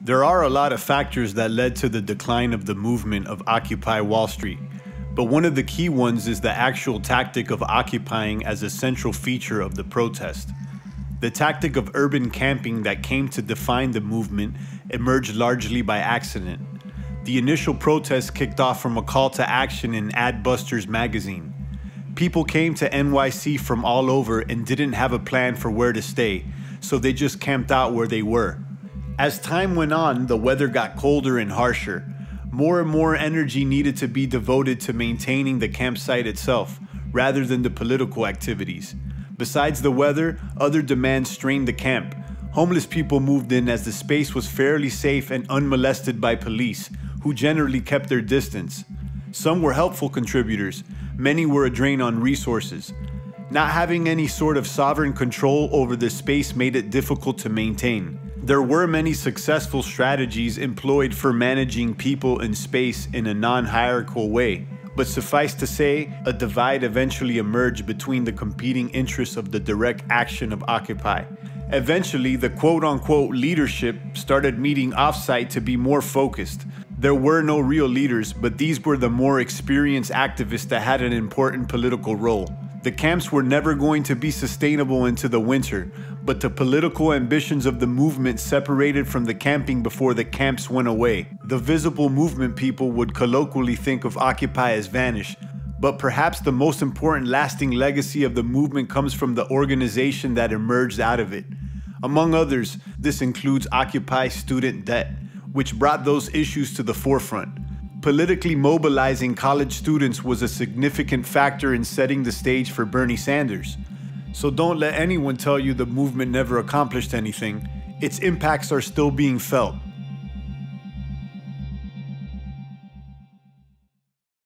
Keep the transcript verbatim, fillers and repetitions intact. There are a lot of factors that led to the decline of the movement of Occupy Wall Street, but one of the key ones is the actual tactic of occupying as a central feature of the protest. The tactic of urban camping that came to define the movement emerged largely by accident. The initial protest kicked off from a call to action in Adbusters magazine. People came to N Y C from all over and didn't have a plan for where to stay, so they just camped out where they were. As time went on, the weather got colder and harsher. More and more energy needed to be devoted to maintaining the campsite itself, rather than the political activities. Besides the weather, other demands strained the camp. Homeless people moved in as the space was fairly safe and unmolested by police, who generally kept their distance. Some were helpful contributors, many were a drain on resources. Not having any sort of sovereign control over this space made it difficult to maintain. There were many successful strategies employed for managing people in space in a non-hierarchical way, but suffice to say, a divide eventually emerged between the competing interests of the direct action of Occupy. Eventually, the quote-unquote leadership started meeting off-site to be more focused. There were no real leaders, but these were the more experienced activists that had an important political role. The camps were never going to be sustainable into the winter, but the political ambitions of the movement separated from the camping before the camps went away. The visible movement people would colloquially think of Occupy as vanished, but perhaps the most important lasting legacy of the movement comes from the organization that emerged out of it. Among others, this includes Occupy Student Debt, which brought those issues to the forefront. Politically mobilizing college students was a significant factor in setting the stage for Bernie Sanders. So don't let anyone tell you the movement never accomplished anything. Its impacts are still being felt.